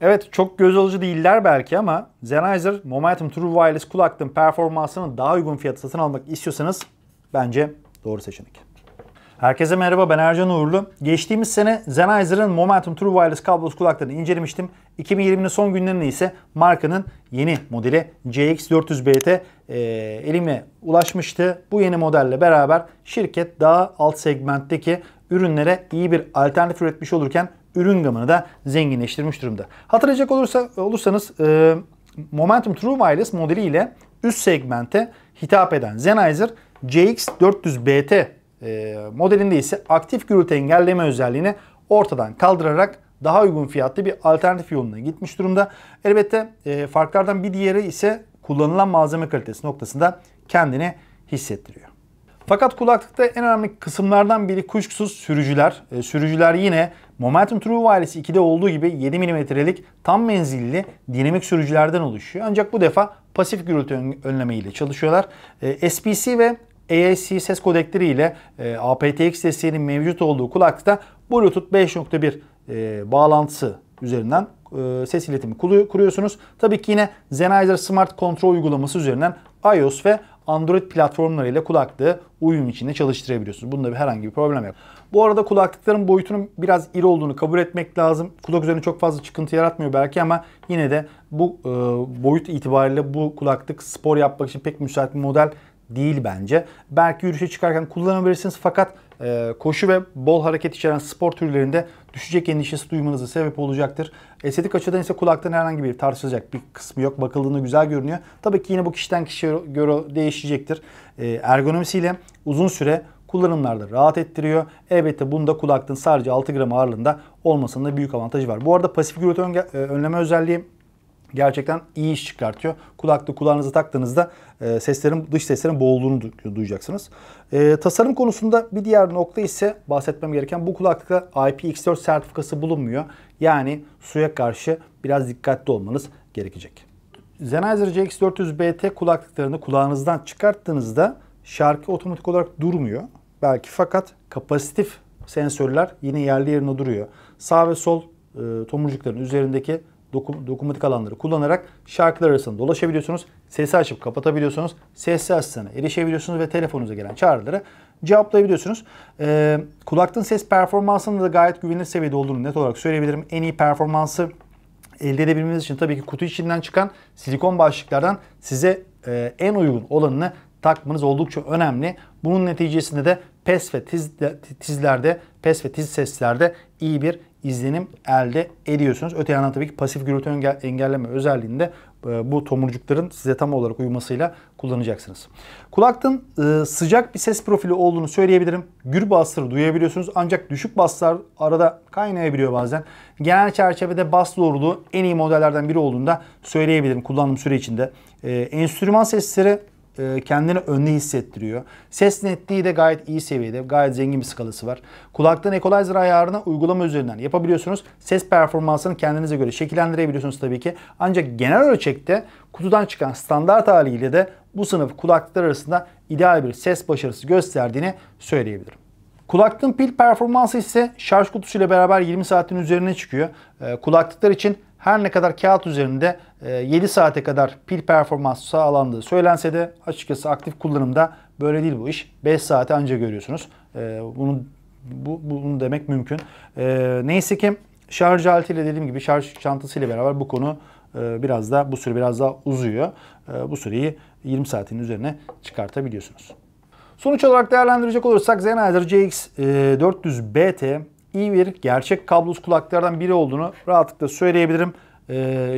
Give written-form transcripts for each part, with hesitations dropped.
Evet, çok göz alıcı değiller belki ama Sennheiser Momentum True Wireless kulaklığın performansını daha uygun fiyata satın almak istiyorsanız bence doğru seçenek. Herkese merhaba, ben Ercan Uğurlu. Geçtiğimiz sene Sennheiser'ın Momentum True Wireless kablosuz kulaklarını incelemiştim. 2020'nin son günlerinde ise markanın yeni modeli CX 400BT elime ulaşmıştı. Bu yeni modelle beraber şirket daha alt segmentteki ürünlere iyi bir alternatif üretmiş olurken ürün gamını da zenginleştirmiş durumda. Hatırlayacak olursanız Momentum True Wireless modeli ile üst segmente hitap eden Sennheiser CX 400BT modelinde ise aktif gürültü engelleme özelliğini ortadan kaldırarak daha uygun fiyatlı bir alternatif yoluna gitmiş durumda. Elbette farklardan bir diğeri ise kullanılan malzeme kalitesi noktasında kendini hissettiriyor. Fakat kulaklıkta en önemli kısımlardan biri kuşkusuz sürücüler. Sürücüler yine Momentum True Wireless 2'de olduğu gibi 7 mm'lik tam menzilli dinamik sürücülerden oluşuyor. Ancak bu defa pasif gürültü önleme ile çalışıyorlar. SPC ve AAC ses kodekleri ile aptX desteğinin mevcut olduğu kulaklıkta Bluetooth 5.1 bağlantısı üzerinden ses iletimi kuruyorsunuz. Tabii ki yine Sennheiser Smart Control uygulaması üzerinden iOS ve Android platformlarıyla kulaklığı uyum içinde çalıştırabiliyorsunuz. Bunda herhangi bir problem yok. Bu arada kulaklıkların boyutunun biraz iri olduğunu kabul etmek lazım. Kulak üzerine çok fazla çıkıntı yaratmıyor belki ama yine de bu boyut itibariyle bu kulaklık spor yapmak için pek müsait bir model değil bence. Belki yürüyüşe çıkarken kullanabilirsiniz fakat koşu ve bol hareket içeren spor türlerinde düşecek endişesi duymanıza sebep olacaktır. Estetik açıdan ise kulaktan herhangi bir tartışılacak bir kısmı yok. Bakıldığında güzel görünüyor. Tabii ki yine bu kişiden kişiye göre değişecektir. Ergonomisiyle uzun süre kullanımlarda rahat ettiriyor. Elbette bunda kulaklığın sadece 6 gram ağırlığında olmasında büyük avantajı var. Bu arada pasif gürültü önleme özelliği gerçekten iyi iş çıkartıyor. Kulaklığı kulağınıza taktığınızda dış seslerin boğulduğunu duyacaksınız. Tasarım konusunda bir diğer nokta ise bahsetmem gereken bu kulaklıkta IPX4 sertifikası bulunmuyor. Yani suya karşı biraz dikkatli olmanız gerekecek. Sennheiser CX400BT kulaklıklarını kulağınızdan çıkarttığınızda şarkı otomatik olarak durmuyor. Belki fakat kapasitif sensörler yine yerli yerine duruyor. Sağ ve sol tomurcukların üzerindeki dokunmatik alanları kullanarak şarkılar arasında dolaşabiliyorsunuz. Sesi açıp kapatabiliyorsunuz. Sesli asistana erişebiliyorsunuz ve telefonunuza gelen çağrıları cevaplayabiliyorsunuz. Kulaklığın ses performansında da gayet güvenilir seviyede olduğunu net olarak söyleyebilirim. En iyi performansı elde edebilmeniz için tabii ki kutu içinden çıkan silikon başlıklardan size en uygun olanını takmanız oldukça önemli. Bunun neticesinde de pes ve tiz seslerde iyi bir izlenim elde ediyorsunuz. Öte yandan tabii ki pasif gürültü engelleme özelliğinde bu tomurcukların size tam olarak uymasıyla kullanacaksınız. Kulaklığın sıcak bir ses profili olduğunu söyleyebilirim. Gür basları duyabiliyorsunuz ancak düşük baslar arada kaynayabiliyor bazen. Genel çerçevede bas doğruluğu en iyi modellerden biri olduğunu da söyleyebilirim kullandığım süre içinde. Enstrüman sesleri kendini önlü hissettiriyor. Ses netliği de gayet iyi seviyede. Gayet zengin bir skalası var. Kulaklığın equalizer ayarını uygulama üzerinden yapabiliyorsunuz. Ses performansını kendinize göre şekillendirebiliyorsunuz tabii ki. Ancak genel ölçekte kutudan çıkan standart haliyle de bu sınıf kulaklıklar arasında ideal bir ses başarısı gösterdiğini söyleyebilirim. Kulaklığın pil performansı ise şarj kutusuyla beraber 20 saatin üzerine çıkıyor. Kulaklıklar için her ne kadar kağıt üzerinde 7 saate kadar pil performansı sağlandığı söylense de açıkçası aktif kullanımda böyle değil bu iş. 5 saate anca görüyorsunuz. Bunu demek mümkün. Neyse ki şarj aletiyle dediğim gibi şarj çantasıyla beraber bu konu bu süre biraz daha uzuyor. Bu süreyi 20 saatin üzerine çıkartabiliyorsunuz. Sonuç olarak değerlendirecek olursak Sennheiser CX400BT iyi bir gerçek kablosuz kulaklardan biri olduğunu rahatlıkla söyleyebilirim.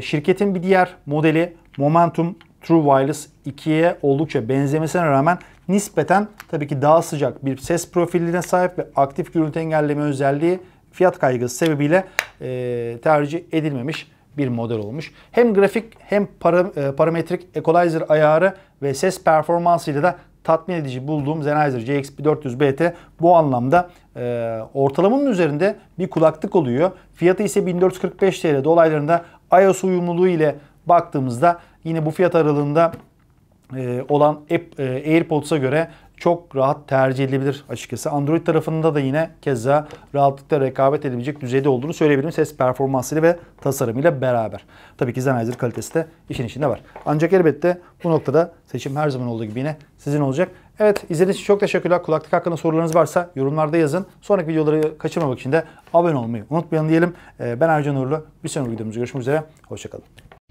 Şirketin bir diğer modeli Momentum True Wireless 2'ye oldukça benzemesine rağmen nispeten tabii ki daha sıcak bir ses profiline sahip ve aktif gürültü engelleme özelliği fiyat kaygısı sebebiyle tercih edilmemiş bir model olmuş. Hem grafik hem parametrik equalizer ayarı ve ses performansıyla da tatmin edici bulduğum Sennheiser CX400BT bu anlamda ortalamanın üzerinde bir kulaklık oluyor. Fiyatı ise 1445 TL dolaylarında iOS uyumluluğu ile baktığımızda yine bu fiyat aralığında olan AirPods'a göre çok rahat tercih edilebilir açıkçası. Android tarafında da yine keza rahatlıkla rekabet edebilecek düzeyde olduğunu söyleyebilirim. Ses performansıyla ve tasarımıyla beraber. Tabii ki Sennheiser kalitesi de işin içinde var. Ancak elbette bu noktada seçim her zaman olduğu gibi yine sizin olacak. Evet, izlediğiniz için çok teşekkürler. Kulaklık hakkında sorularınız varsa yorumlarda yazın. Sonraki videoları kaçırmamak için de abone olmayı unutmayın diyelim. Ben Ercan Uğurlu. Bir sonraki videomuzda görüşmek üzere. Hoşçakalın.